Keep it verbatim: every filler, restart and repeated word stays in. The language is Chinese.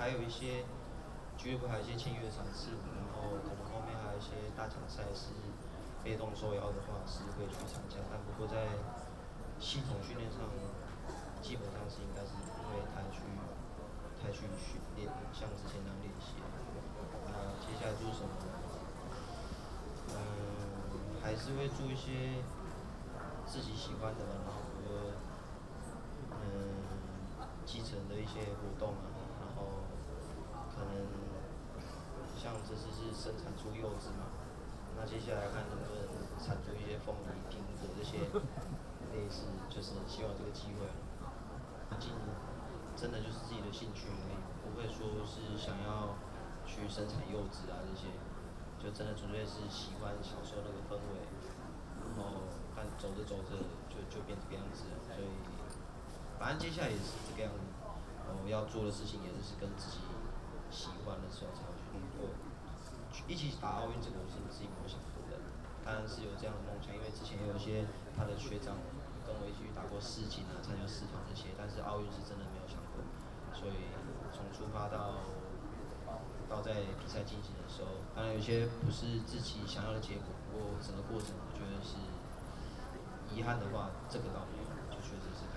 还有一些俱乐部还有一些签约场次，然后可能后面还有一些大奖赛是被动受邀的话是会去参加，但不过在系统训练上，基本上是应该是不会太去太去训练，像之前那样练习。那接下来做什么？嗯，还是会做一些自己喜欢的，然后和嗯基层的一些活动啊。 可能像这次是生产出柚子嘛，那接下来看能不能产出一些凤梨、苹果这些类似，就是希望这个机会，毕竟真的就是自己的兴趣而已，不会说是想要去生产柚子啊这些，就真的纯粹是喜欢小时候那个氛围，然后但走着走着就就变这个样子了，所以反正接下来也是这个样子，我要做的事情也是跟自己。 喜欢的时候才会去做，一起打奥运这个我是自己没有想过的，当然是有这样的梦想，因为之前有一些他的学长跟我一起去打过世锦啊，参加世锦这些，但是奥运是真的没有想过，所以从出发到到在比赛进行的时候，当然有些不是自己想要的结果，不过整个过程我觉得是遗憾的话，这个倒没有，就确实是。